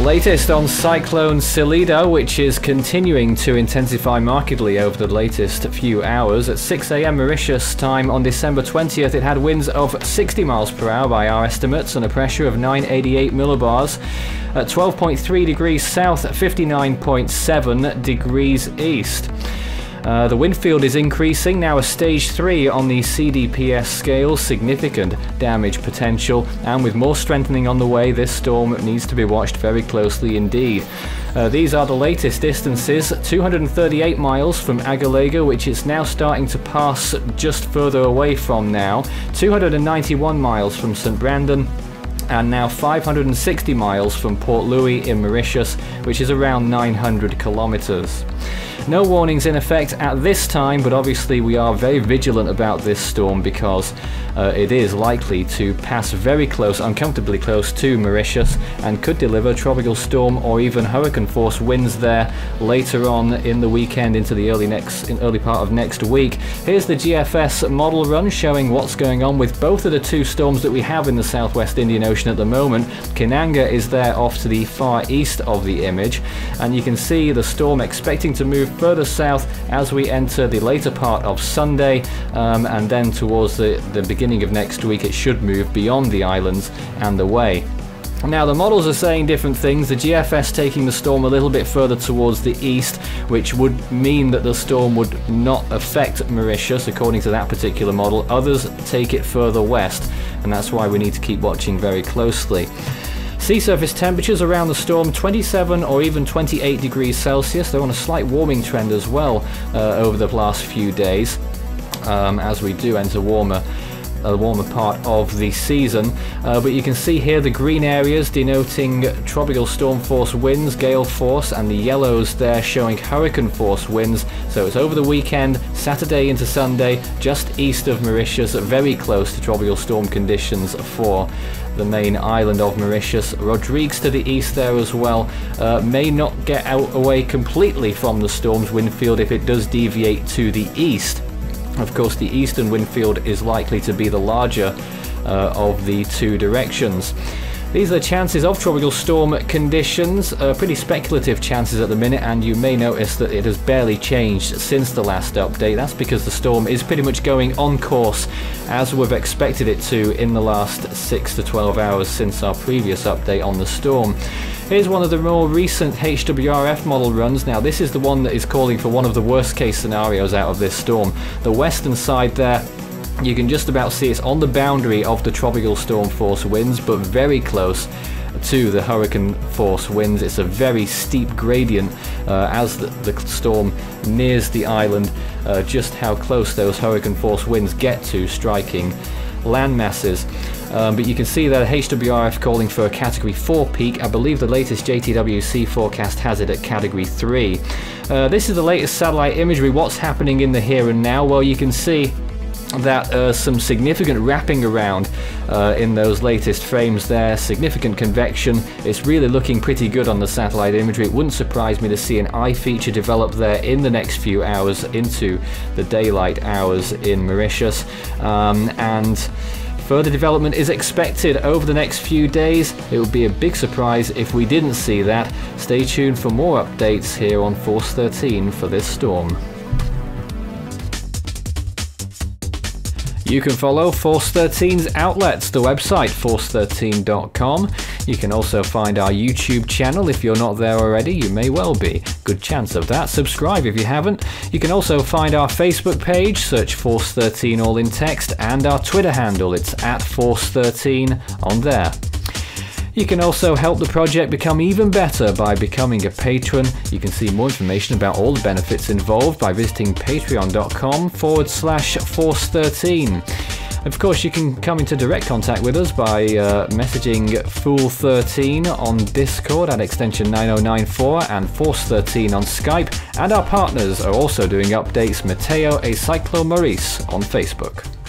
Latest on Cyclone Cilida, which is continuing to intensify markedly over the latest few hours. At 6 AM Mauritius time on December 20th, it had winds of 60 miles per hour by our estimates and a pressure of 988 millibars. At 12.3 degrees south, 59.7 degrees east. The wind field is increasing, now a stage 3 on the CDPS scale, significant damage potential, and with more strengthening on the way, this storm needs to be watched very closely indeed. These are the latest distances, 238 miles from Agalega, which it's now starting to pass just further away from now, 291 miles from St Brandon, and now 560 miles from Port Louis in Mauritius, which is around 900 kilometers. No warnings in effect at this time, but obviously we are very vigilant about this storm because it is likely to pass very close, uncomfortably close to Mauritius, and could deliver tropical storm or even hurricane force winds there later on in the weekend into the early part of next week. Here's the GFS model run showing what's going on with both of the two storms that we have in the southwest Indian Ocean at the moment. Kenanga is there off to the far east of the image, and you can see the storm expecting to move further south as we enter the later part of Sunday, and then towards the beginning of next week it should move beyond the islands and the way. Now the models are saying different things, the GFS taking the storm a little bit further towards the east, which would mean that the storm would not affect Mauritius according to that particular model. Others take it further west, and that's why we need to keep watching very closely. Sea surface temperatures around the storm 27 or even 28 degrees Celsius. They're on a slight warming trend as well over the last few days as we do enter the warmer part of the season, but you can see here the green areas denoting tropical storm force winds, gale force, and the yellows there showing hurricane force winds. So it's over the weekend, Saturday into Sunday, just east of Mauritius, very close to tropical storm conditions for the main island of Mauritius. Rodrigues to the east there as well may not get away completely from the storm's wind field if it does deviate to the east. Of course, the eastern wind field is likely to be the larger of the two directions. These are the chances of tropical storm conditions, pretty speculative chances at the minute, and you may notice that it has barely changed since the last update. That's because the storm is pretty much going on course as we've expected it to in the last 6 to 12 hours since our previous update on the storm. Here's one of the more recent HWRF model runs. Now this is the one that is calling for one of the worst case scenarios out of this storm. The western side there, you can just about see it's on the boundary of the tropical storm force winds, but very close to the hurricane force winds. It's a very steep gradient as the storm nears the island, just how close those hurricane force winds get to striking land masses. But you can see that HWRF calling for a Category 4 peak. I believe the latest JTWC forecast has it at Category 3. This is the latest satellite imagery. What's happening in the here and now? Well, you can see that some significant wrapping around in those latest frames there, significant convection. It's really looking pretty good on the satellite imagery. It wouldn't surprise me to see an eye feature develop there in the next few hours into the daylight hours in Mauritius, and further development is expected over the next few days. It would be a big surprise if we didn't see that. Stay tuned for more updates here on Force 13 for this storm. You can follow Force 13's outlets, the website force13.com. You can also find our YouTube channel if you're not there already. You may well be. Good chance of that. Subscribe if you haven't. You can also find our Facebook page, search Force 13 all in text, and our Twitter handle, it's @Force13 on there. You can also help the project become even better by becoming a patron. You can see more information about all the benefits involved by visiting patreon.com/force13. Of course, you can come into direct contact with us by messaging Fool13 on Discord at extension 9094 and Force13 on Skype. And our partners are also doing updates, Mateo Acyclo Maurice on Facebook.